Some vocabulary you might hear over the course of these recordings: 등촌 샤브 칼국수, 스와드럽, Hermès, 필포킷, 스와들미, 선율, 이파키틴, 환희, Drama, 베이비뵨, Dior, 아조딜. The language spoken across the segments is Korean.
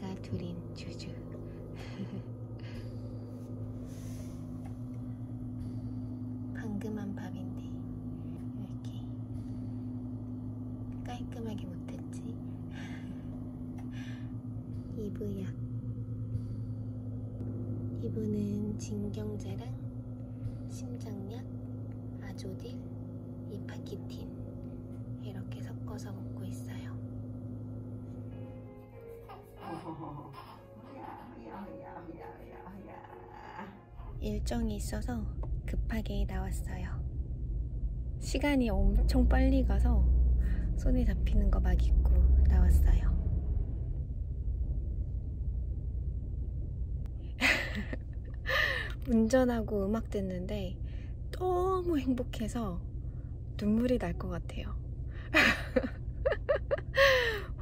아까 둘인 주주. 방금 한 밥인데 이렇게 깔끔하게 못했지? 이브야. 이브는 진경제랑 심장약, 아조딜, 이파키틴 이렇게 섞어서 먹고 있어요. 일정이 있어서 급하게 나왔어요. 시간이 엄청 빨리 가서 손에 잡히는 거 막 입고 나왔어요. 운전하고 음악 듣는데 너무 행복해서 눈물이 날 것 같아요.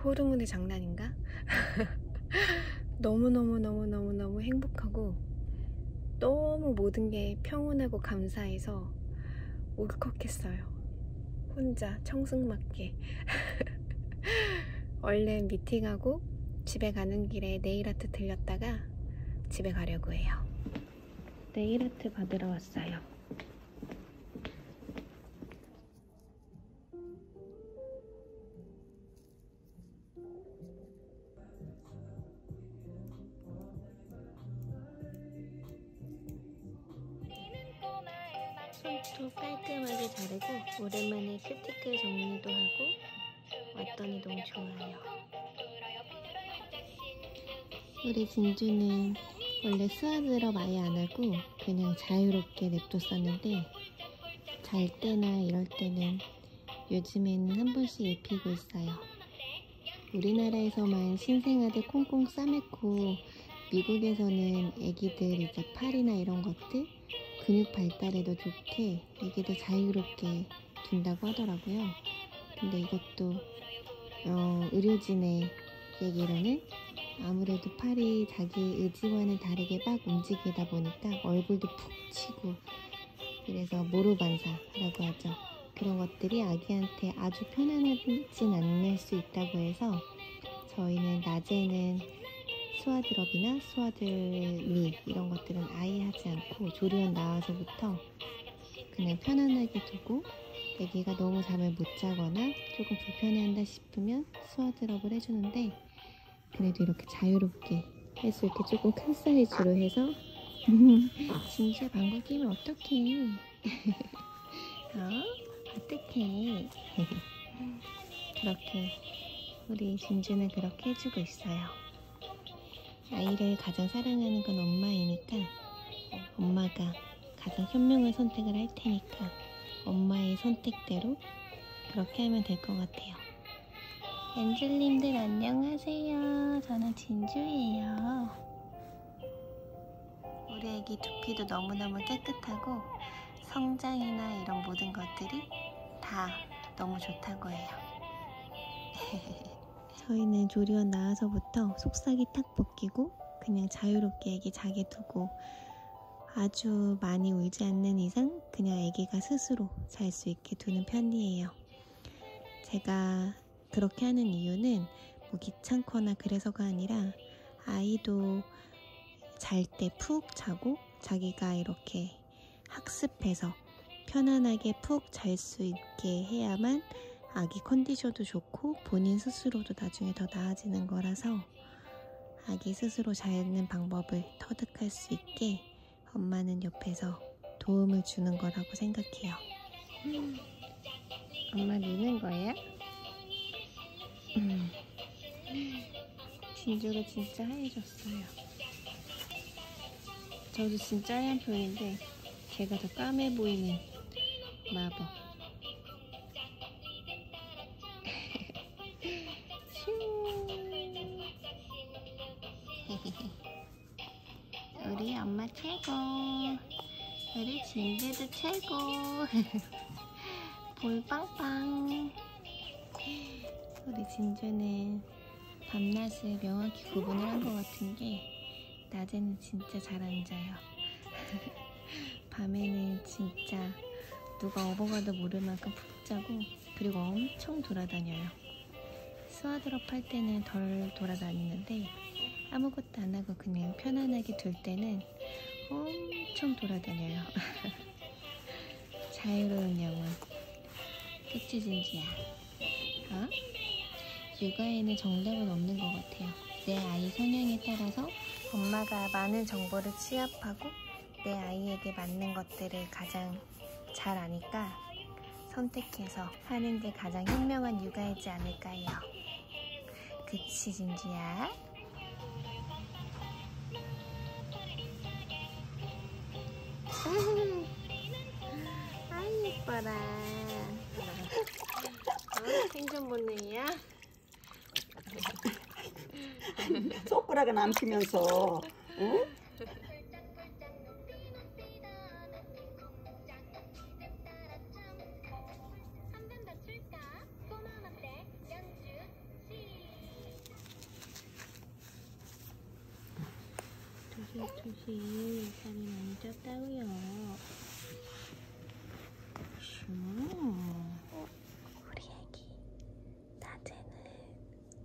호르몬의 장난인가? 너무 행복하고 너무 모든 게 평온하고 감사해서 울컥했어요. 혼자 청승맞게. 얼른 미팅하고 집에 가는 길에 네일아트 들렸다가 집에 가려고 해요. 네일아트 받으러 왔어요. 손톱 깔끔하게 자르고 오랜만에 큐티클 정리도 하고 왔더니 너무 좋아요. 우리 진주는 원래 스와드럽 아예 안 하고 그냥 자유롭게 냅뒀었는데 잘 때나 이럴 때는 요즘에는 한 번씩 입히고 있어요. 우리나라에서만 신생아들 콩콩 싸매고 미국에서는 애기들 이제 팔이나 이런 것들 근육 발달에도 좋게 애기들 자유롭게 둔다고 하더라고요. 근데 이것도 의료진의 얘기로는 아무래도 팔이 자기 의지와는 다르게 막 움직이다 보니까 얼굴도 푹 치고 그래서 모로반사라고 하죠. 그런 것들이 아기한테 아주 편안하진 않을 수 있다고 해서 저희는 낮에는 스와드럽이나 스와들미 이런 것들은 아예 하지 않고 조리원 나와서부터 그냥 편안하게 두고 애기가 너무 잠을 못 자거나 조금 불편해한다 싶으면 스와드럽을 해주는데 그래도 이렇게 자유롭게 해서 이렇게 조금 큰 사이즈로 해서 진짜 방귀 끼면 어떡해. 어떡해. 그렇게 우리 진주는 그렇게 해주고 있어요. 아이를 가장 사랑하는 건 엄마이니까 엄마가 가장 현명한 선택을 할 테니까 엄마의 선택대로 그렇게 하면 될 것 같아요. 엔젤님들 안녕하세요. 저는 진주예요. 우리 애기 두피도 너무너무 깨끗하고 성장이나 이런 모든 것들이 다 너무 좋다고 해요. 저희는 조리원 나와서부터 속삭이 탁 벗기고 그냥 자유롭게 애기 자게 두고 아주 많이 울지 않는 이상 그냥 애기가 스스로 잘 수 있게 두는 편이에요. 제가 그렇게 하는 이유는 뭐 귀찮거나 그래서가 아니라 아이도 잘 때 푹 자고 자기가 이렇게 학습해서 편안하게 푹 잘 수 있게 해야만 아기 컨디션도 좋고 본인 스스로도 나중에 더 나아지는 거라서 아기 스스로 자는 방법을 터득할 수 있게 엄마는 옆에서 도움을 주는 거라고 생각해요. 엄마 미는 거야? 진주가 진짜 하얘졌어요. 저도 진짜 하얀 편인데 걔가 더 까매 보이는 마법. 우리 엄마 최고. 우리 진주도 최고. 볼빵빵. 우리 진주는 밤낮을 명확히 구분을 한 것 같은 게 낮에는 진짜 잘 앉아요. 밤에는 진짜 누가 업어가도 모를 만큼 푹 자고 그리고 엄청 돌아다녀요. 스와드럽 할 때는 덜 돌아다니는데 아무것도 안 하고 그냥 편안하게 둘 때는 엄청 돌아다녀요. 자유로운 영혼. 그치, 진지야? 어? 육아에는 정답은 없는 것 같아요. 내 아이 성향에 따라서 엄마가 많은 정보를 취합하고 내 아이에게 맞는 것들을 가장 잘 아니까 선택해서 하는 게 가장 현명한 육아이지 않을까요? 그치, 진지야? 아이, 예뻐라. 어, 생존본능이야? 손가락은 안 피면서, 응? 조심, 살이 많이 쪘다고요. 우리 애기 낮에는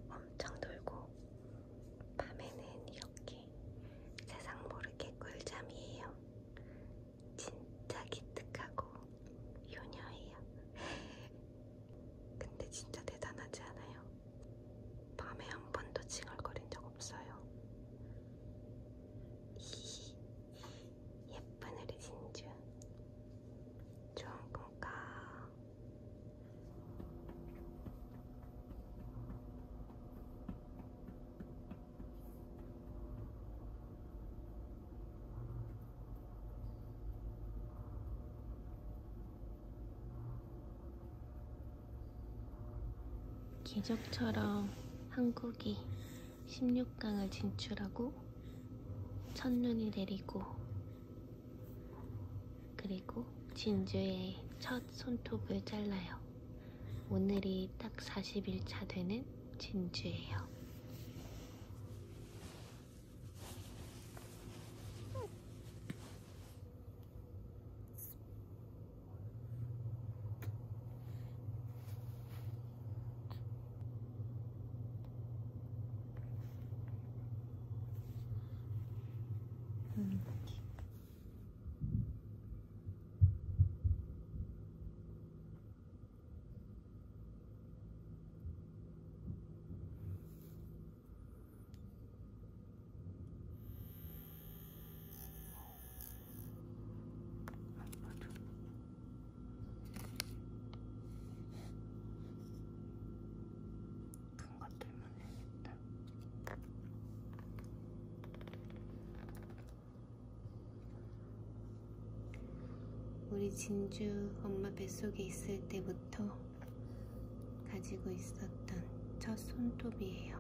엄청 놀고 밤에는 이렇게 세상 모르게 꿀잠이에요. 진짜 기특하고 효녀예요. 근데 진짜 대단하지 않아요? 밤에 한 번도 칭얼거린 적 없어요. 기적처럼 한국이 16강을 진출하고 첫눈이 내리고 그리고 진주의 첫 손톱을 잘라요. 오늘이 딱 40일차 되는 진주예요. 우리 진주 엄마 뱃속에 있을 때부터 가지고 있었던 첫 손톱이에요.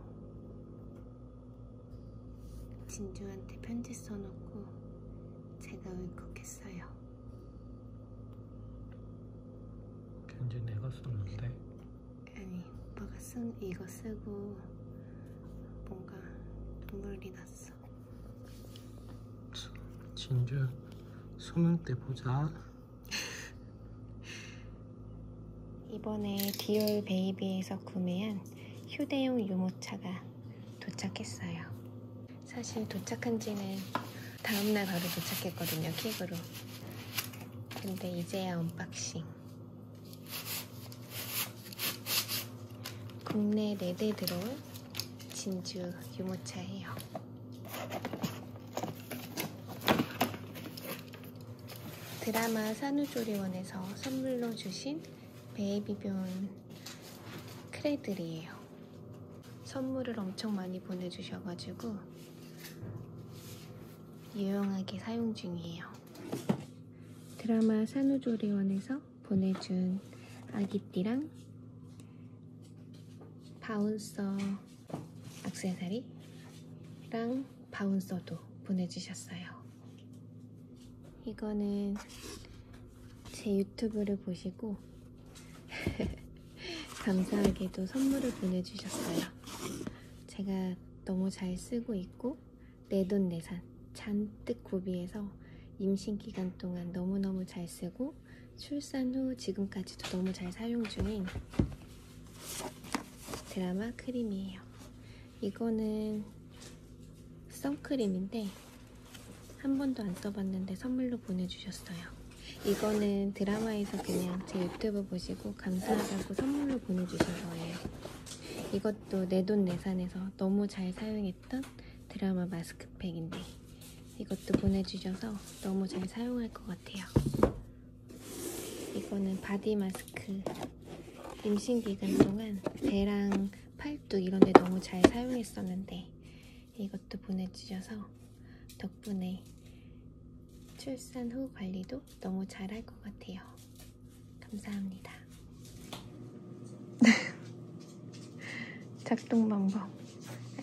진주한테 편지 써놓고 제가 울컥했어요. 편지 내가 썼는데? 아니, 오빠가 이거 쓰고 뭔가 눈물이 났어. 진주, 수능 때 보자. 이번에 디올 베이비에서 구매한 휴대용 유모차가 도착했어요. 사실 도착한 지는 다음날 바로 도착했거든요, 퀵으로. 근데 이제야 언박싱. 국내 4대 들어온 진주 유모차예요. 드라마 산후조리원에서 선물로 주신 베이비뷴 크레들이에요. 선물을 엄청 많이 보내주셔가지고 유용하게 사용 중이에요. 드라마 산후조리원에서 보내준 아기띠랑 바운서 액세서리랑 바운서도 보내주셨어요. 이거는 제 유튜브를 보시고 감사하게도 선물을 보내주셨어요. 제가 너무 잘 쓰고 있고 내돈내산 잔뜩 구비해서 임신기간 동안 너무너무 잘 쓰고 출산 후 지금까지도 너무 잘 사용 중인 드라마 크림이에요. 이거는 선크림인데 한 번도 안 써봤는데 선물로 보내주셨어요. 이거는 드라마에서 그냥 제 유튜브 보시고 감사하다고 선물로 보내주신 거예요. 이것도 내돈내산해서 너무 잘 사용했던 드라마 마스크팩인데 이것도 보내주셔서 너무 잘 사용할 것 같아요. 이거는 바디 마스크. 임신 기간 동안 배랑 팔뚝 이런 데 너무 잘 사용했었는데 이것도 보내주셔서 덕분에 출산 후 관리도 너무 잘할 것 같아요. 감사합니다. 작동 방법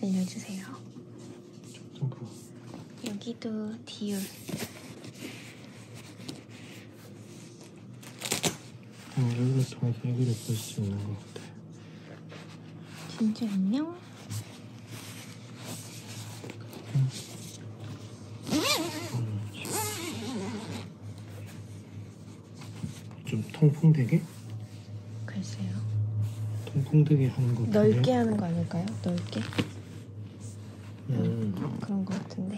알려주세요. 여기도 디올. 여기를 통해서 애기를 볼 수 있는 것 같아. 진주 안녕. 좀 통풍되게? 글쎄요. 통풍되게 하는 거 같은데? 넓게 하는 거 아닐까요? 넓게? 그런 거 같은데.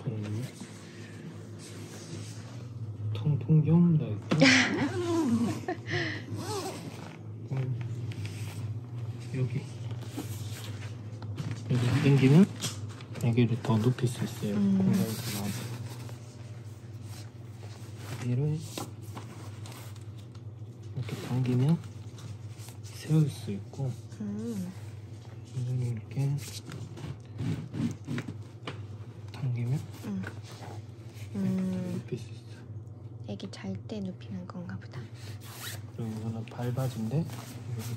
통풍용 넓게? 여기. 여기 당기면 여기를 더 높일 수 있어요. 공간이 더 나와서. 얘를 이렇게 당기면 세울 수 있고, 이렇게 당기면 눕힐 수 있어. 애기 잘 때 눕히는 건가 보다. 그리고 이거는 발바지인데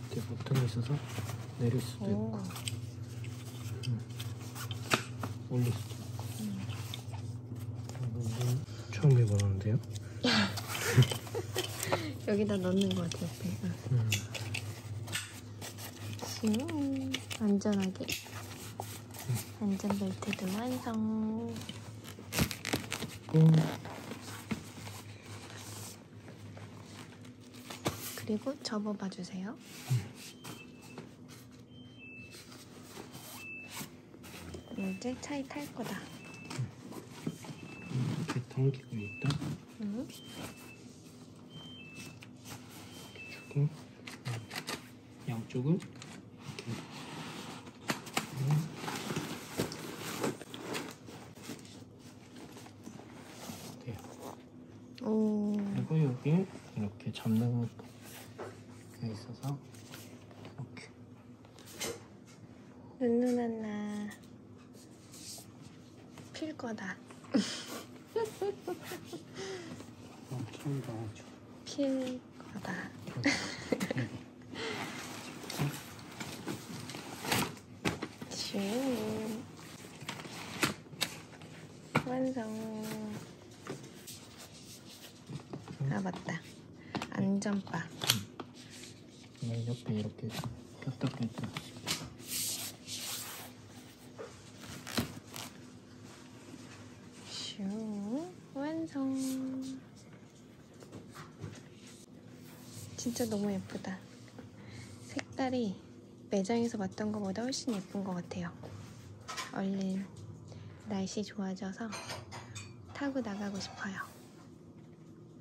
밑에 버튼이 있어서 내릴 수도 있고, 올릴 수도 있고. 처음 입어봤는데요? 여기다 넣는 거 같아, 옆에. 안전하게. 안전벨트도 완성. 그리고 접어봐 주세요. 이제 차에 탈 거다. 이렇게 당기고 있다. 양쪽을 이렇게. 그리고 여기 이렇게 잡는 게 있어서 이렇게. 눈눈 안나 필 거다. 필 거다. 완성. 아 맞다, 안전바. 옆에 이렇게 꼈다. 슝, 완성. 진짜 너무 예쁘다. 색깔이 매장에서 봤던 것보다 훨씬 예쁜 것 같아요. 얼른 날씨 좋아져서 타고 나가고 싶어요.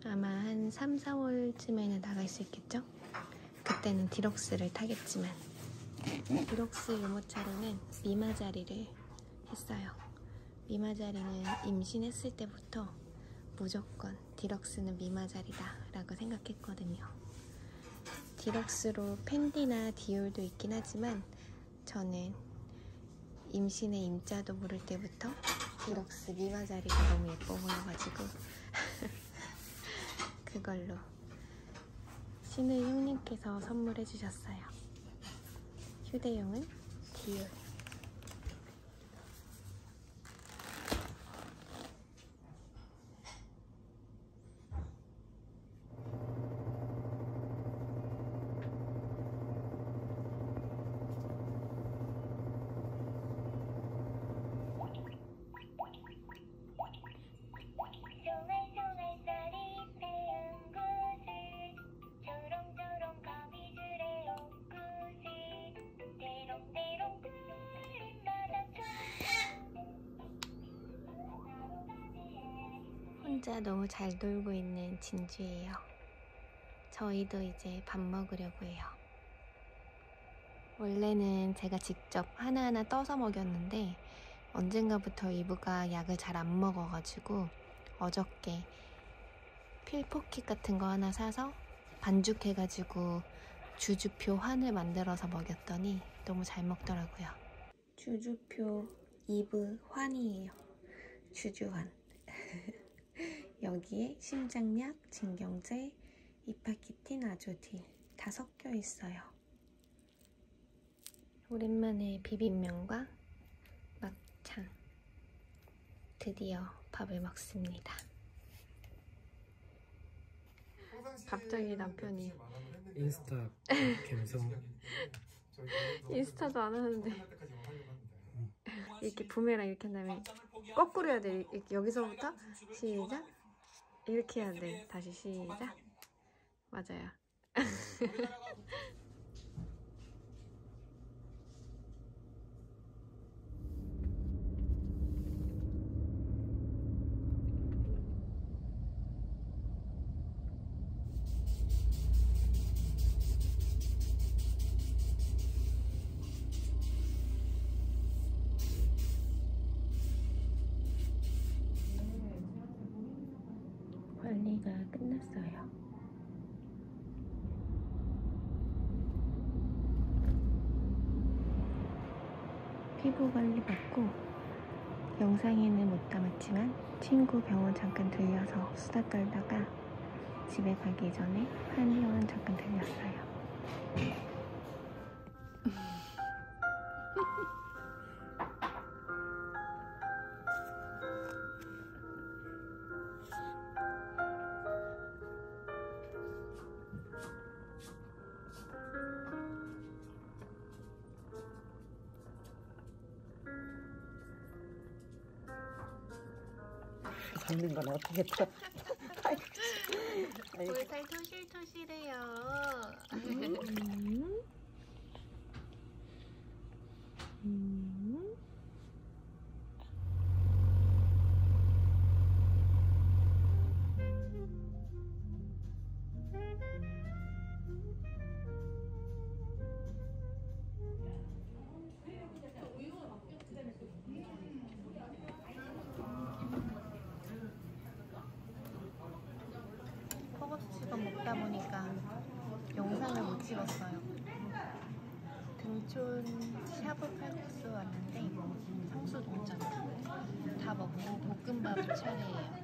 아마 한 3, 4월쯤에는 나갈 수 있겠죠? 그때는 디럭스를 타겠지만, 디럭스 유모차로는 미마자리를 했어요. 미마자리는 임신했을 때부터 무조건 디럭스는 미마자리다 라고 생각했거든요. 디럭스로 펜디나 디올도 있긴 하지만 저는 임신의 임자도 모를 때부터 디럭스 미마자리가 너무 예뻐 보여가지고 그걸로 신을 형님께서 선물해 주셨어요. 휴대용은 디올. 혼자 너무 잘 놀고 있는 진주예요. 저희도 이제 밥 먹으려고 해요. 원래는 제가 직접 하나하나 떠서 먹였는데 언젠가부터 이브가 약을 잘 안 먹어가지고 어저께 필포킷 같은 거 하나 사서 반죽해가지고 주주표 환을 만들어서 먹였더니 너무 잘 먹더라고요. 주주표 이브 환이에요. 주주환. 여기에 심장약, 진경제, 이파키틴, 아조딜 다 섞여 있어요. 오랜만에 비빔면과 막창. 드디어 밥을 먹습니다. 갑자기 남편이 인스타 감성 인스타도 안 하는데 이렇게 부메랑 이렇게 한 다음에 거꾸로 해야 돼. 이렇게 여기서부터 시작 이렇게 해야 돼. 다시 시작. 맞아요. 관리가 끝났어요. 피부 관리 받고 영상에는 못 담았지만 친구 병원 잠깐 들려서 수다 떨다가 집에 가기 전에 한의원 잠깐 들렸어요. 잡는 건 어떻게 또? 볼살 토실토실해요. 먹다 보니까 영상을 못 찍었어요. 등촌 샤브 칼국수 왔는데 상수 동전 다 먹고 볶음밥 차례예요.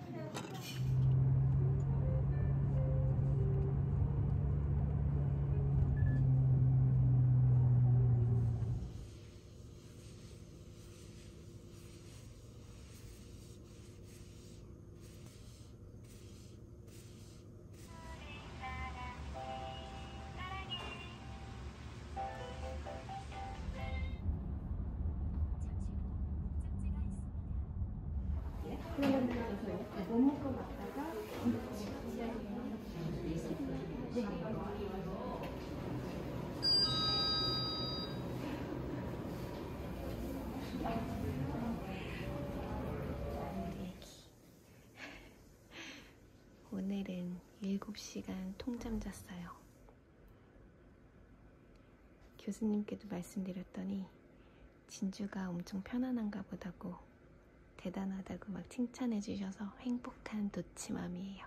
오늘은 7시간 통잠 잤어요. 교수님께도 말씀드렸더니 진주가 엄청 편안한가 보다고 대단하다고 막 칭찬해주셔서 행복한 도치맘이에요.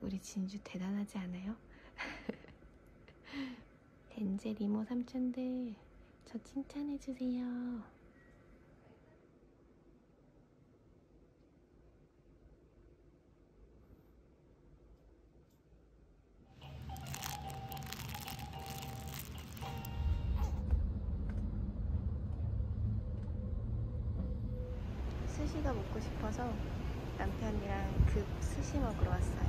우리 진주 대단하지 않아요? 덴젤 이모 삼촌들 저 칭찬해주세요. 스시가 먹고 싶어서 남편이랑 급 스시 먹으러 왔어요.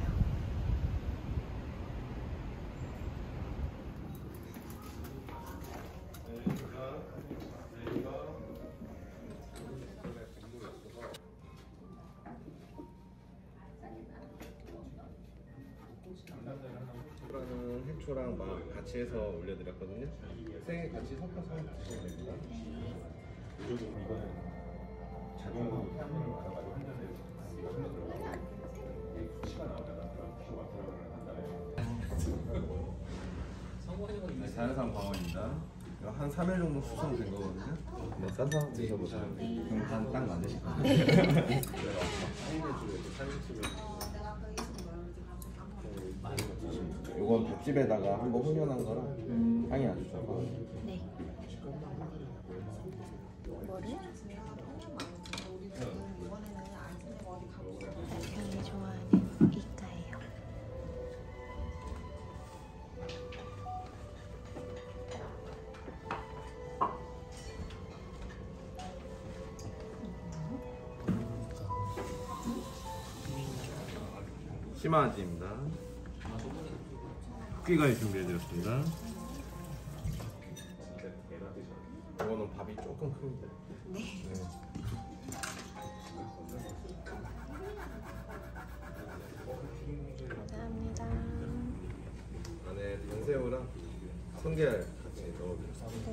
후추랑 막 같이 해서 올려드렸거든요. 생에 같이 섞어서 드시면 됩니다. 그리고 이거는 자동으로 향을 가지고 한잔해요. 자연산 광어입니다. 한 3일 정도 숙성된 거거든요. 뭐 싼다 드셔보세요. 그럼 딱 만드실 거예요. 네. 이건 밥집에다가 한번 훈연한 거라 향이 아주 좋아요. 네. 굉장히 좋아하는 이가예요. 심아지입니다. 토끼가위 준비해드렸습니다. 이거는 밥이 조금 큰데. 네. 감사합니다. 안에 연새우랑 성게알 같이 넣어드렸습니다. 네.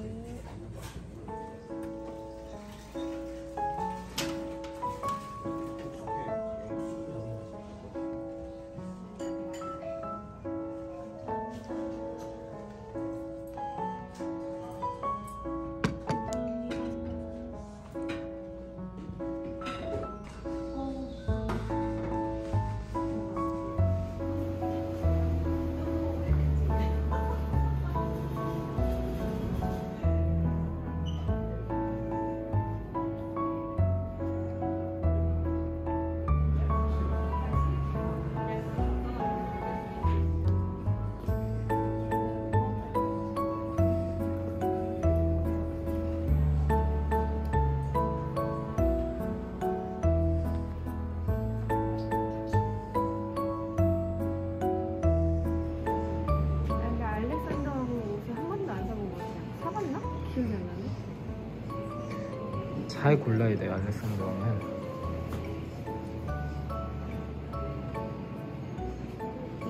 잘 골라야 돼요, 알렉산더는.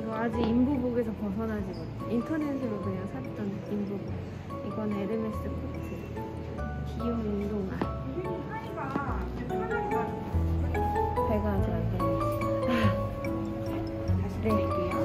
이거 아직 인부복에서 벗어나지 못해. 인터넷으로 그냥 샀던 인부복. 이건 에르메스 코트. 귀여운 운동화. 배가 아직 안 되네. 다시 드릴게요.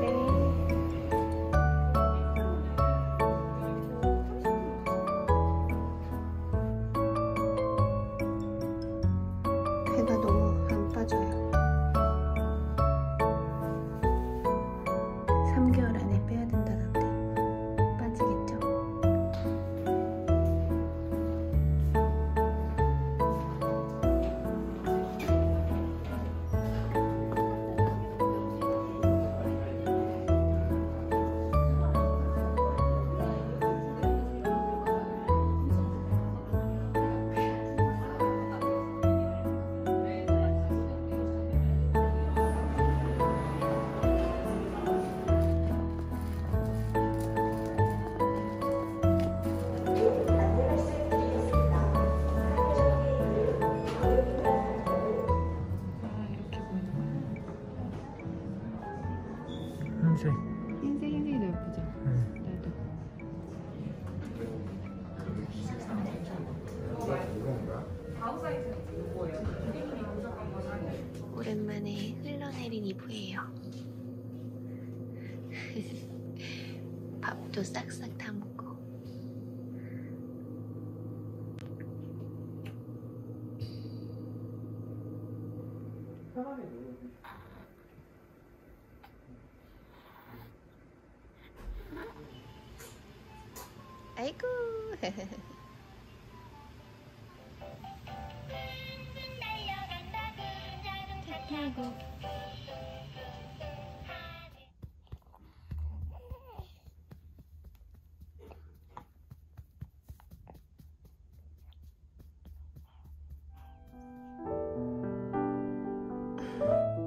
흰색이 예쁘죠? 응. 나도. 오랜만에 흘러내린 이불이에요. 밥도 싹싹 다 먹고. 아이고. 아이고.